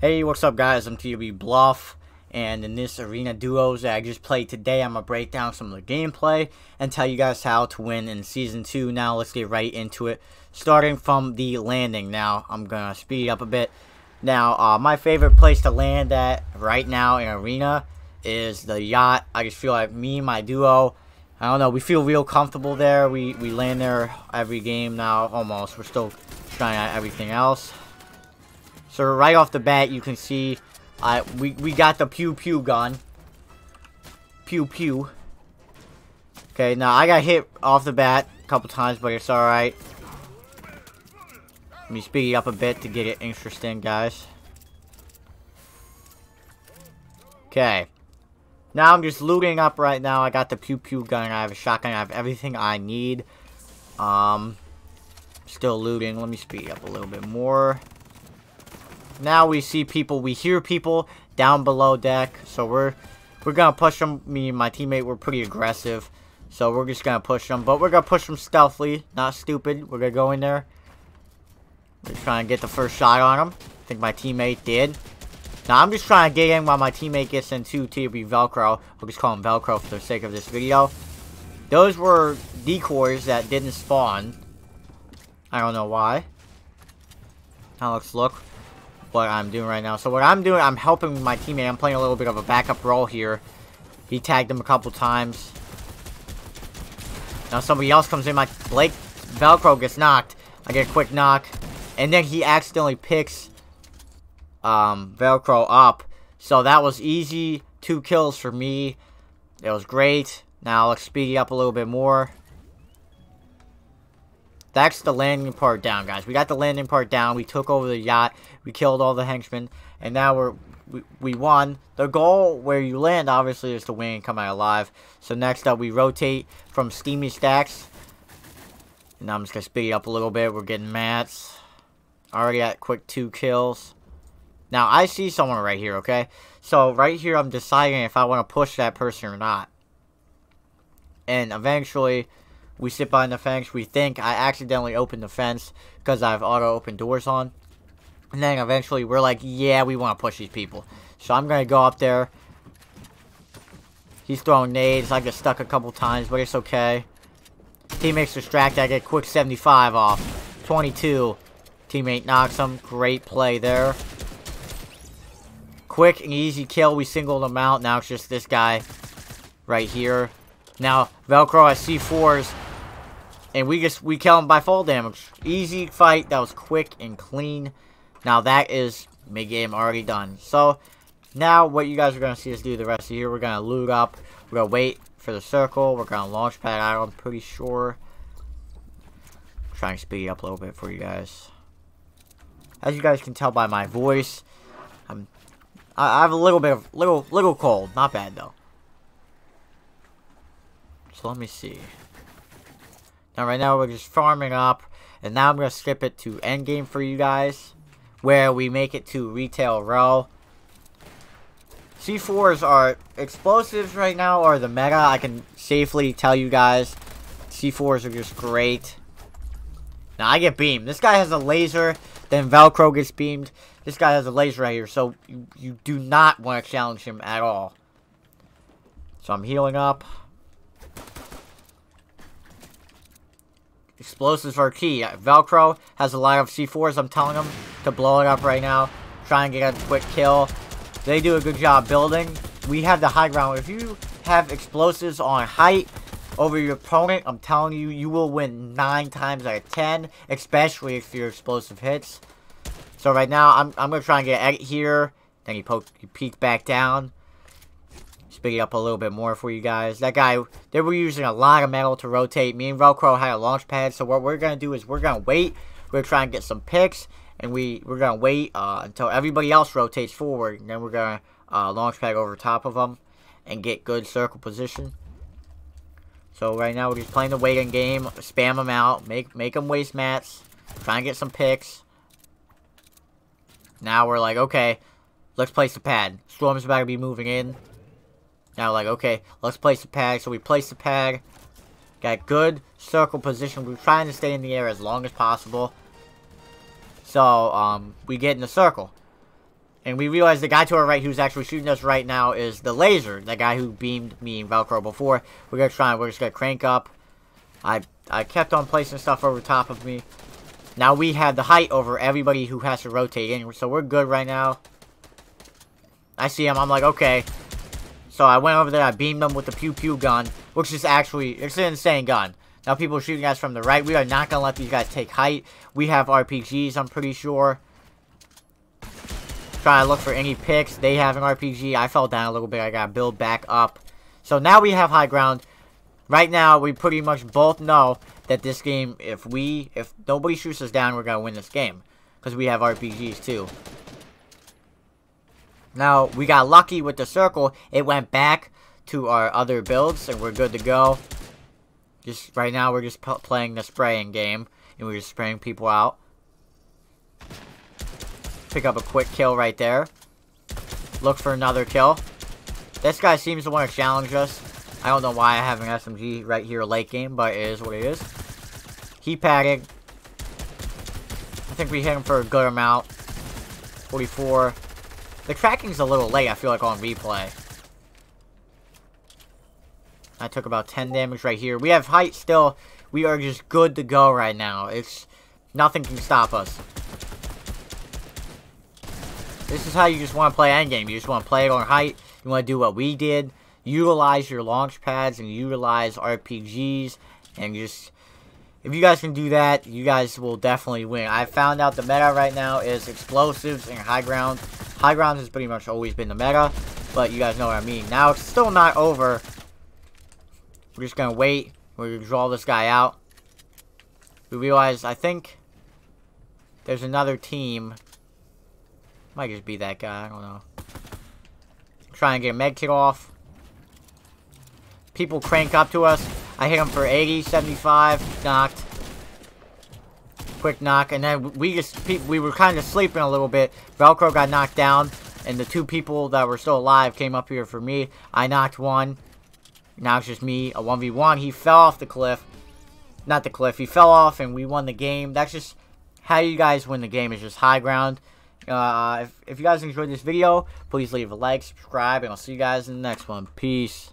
Hey, what's up guys, I'm TW Bluff, and in this arena duos that I just played today, I'm going to break down some of the gameplay and tell you guys how to win in Season 2. Now let's get right into it, starting from the landing. Now I'm going to speed up a bit. Now my favorite place to land at right now in arena is the yacht. I just feel like me and my duo, I don't know, we feel real comfortable there. We land there every game now almost. We're still trying out everything else. So right off the bat, you can see we got the Pew Pew gun. Pew Pew. Okay, now I got hit off the bat a couple times, but it's alright. Let me speed up a bit to get it interesting, guys. Okay. Now I'm just looting up right now. I got the Pew Pew gun. I have a shotgun. I have everything I need. Still looting. Let me speed up a little bit more. Now we see people, we hear people down below deck, so we're gonna push them. Me and my teammate, we're pretty aggressive, so we're just gonna push them, but we're gonna push them stealthily, not stupid. We're gonna go in there. We're trying to get the first shot on them. I think my teammate did. Now I'm just trying to get in while my teammate gets into TB Velcro. We'll just call him Velcro for the sake of this video. Those were decoys that didn't spawn. I don't know why. Now let's look what I'm doing right now. So what I'm doing, I'm helping my teammate. I'm playing a little bit of a backup role here. He tagged him a couple times. Now somebody else comes in. My Blake Velcro gets knocked. I get a quick knock. And then he accidentally picks Velcro up. So that was easy. 2 kills for me. It was great. Now let's speed up a little bit more. That's the landing part down, guys. We got the landing part down. We took over the yacht. We killed all the henchmen. And now we won. The goal where you land, obviously, is to win and come out alive. So next up, we rotate from Steamy Stacks. And I'm just going to speed up a little bit. We're getting mats. Already at quick 2 kills. Now, I see someone right here, okay? So right here, I'm deciding if I want to push that person or not. And eventually, we sit behind the fence. We think I accidentally opened the fence because I have auto-open doors on. And then eventually we're like, yeah, we want to push these people. So I'm going to go up there. He's throwing nades. I get stuck a couple times, but it's okay. Teammates distracted. I get a quick 75 off. 22. Teammate knocks him. Great play there. Quick and easy kill. We singled him out. Now it's just this guy right here. Now Velcro has C4s. And we kill him by fall damage. Easy fight. That was quick and clean. Now that is mid-game already done. So now what you guys are going to see us do the rest of the year. We're going to loot up. We're going to wait for the circle. We're going to launch pad out, I'm pretty sure. I'm trying to speed up a little bit for you guys. As you guys can tell by my voice, I have a little bit of little cold. Not bad though. So let me see. Now right now we're just farming up, and now I'm going to skip it to end game for you guys, where we make it to Retail Row. C4s are explosives right now, or the meta. I can safely tell you guys, C4s are just great. Now I get beamed. This guy has a laser, then Velcro gets beamed. This guy has a laser right here, so you do not want to challenge him at all. So I'm healing up. Explosives are key. Velcro has a lot of C4s. I'm telling them to blow it up right now. Try and get a quick kill. They do a good job building. We have the high ground. If you have explosives on height over your opponent, I'm telling you, you will win 9 times out of 10. Especially if your explosive hits. So right now, I'm going to try and get it here. Then you peek back down. Speed up a little bit more for you guys. That guy, they were using a lot of metal to rotate. Me and Velcro had a launch pad. So what we're going to do is we're going to wait. We're trying to get some picks. And we're going to wait until everybody else rotates forward. And then we're going to launch pad over top of them. And get good circle position. So right now we're just playing the waiting game. Spam them out. Make them waste mats. Try and get some picks. Now we're like, okay, let's place the pad. Storm's about to be moving in. Now, like, okay, let's place the pad. So we place the pad. Got good circle position. We're trying to stay in the air as long as possible. So, we get in the circle. And we realized the guy to our right who's actually shooting us right now is the laser. The guy who beamed me and Velcro before. We're going to try and we're just going to crank up. I kept on placing stuff over top of me. Now we have the height over everybody who has to rotate in. So we're good right now. I see him. I'm like, okay. So I went over there. I beamed him with the Pew Pew gun. Which is actually, it's an insane gun. Now people are shooting us from the right. We are not going to let these guys take height. We have RPGs, I'm pretty sure. Try to look for any picks. They have an RPG. I fell down a little bit. I got to build back up. So now we have high ground. Right now, we pretty much both know that this game, if nobody shoots us down, we're going to win this game. Because we have RPGs too. Now, we got lucky with the circle. It went back to our other builds, and we're good to go. Just right now, we're just playing the spraying game. And we're just spraying people out. Pick up a quick kill right there. Look for another kill. This guy seems to want to challenge us. I don't know why I have an SMG right here late game, but it is what it is. Keep padding. I think we hit him for a good amount. 44. The tracking's a little late, I feel like, on replay. I took about 10 damage right here. We have height still. We are just good to go right now. It's nothing can stop us. This is how you just want to play endgame. You just want to play it on height. You want to do what we did. Utilize your launch pads and utilize RPGs. And just, if you guys can do that, you guys will definitely win. I found out the meta right now is explosives and high ground. High ground has pretty much always been the meta. But you guys know what I mean. Now, it's still not over. We're just going to wait. We're going to draw this guy out. We realize, I think, there's another team. Might just be that guy. I don't know. Try and get a med kit off. People crank up to us. I hit him for 80, 75. Knocked. Quick knock. And then we were kind of sleeping a little bit. Velcro got knocked down. And the two people that were still alive came up here for me. I knocked one. Now it's just me. A 1v1. He fell off the cliff. Not the cliff. He fell off and we won the game. That's just how you guys win the game. Is just high ground. If you guys enjoyed this video, please leave a like, subscribe, and I'll see you guys in the next one. Peace.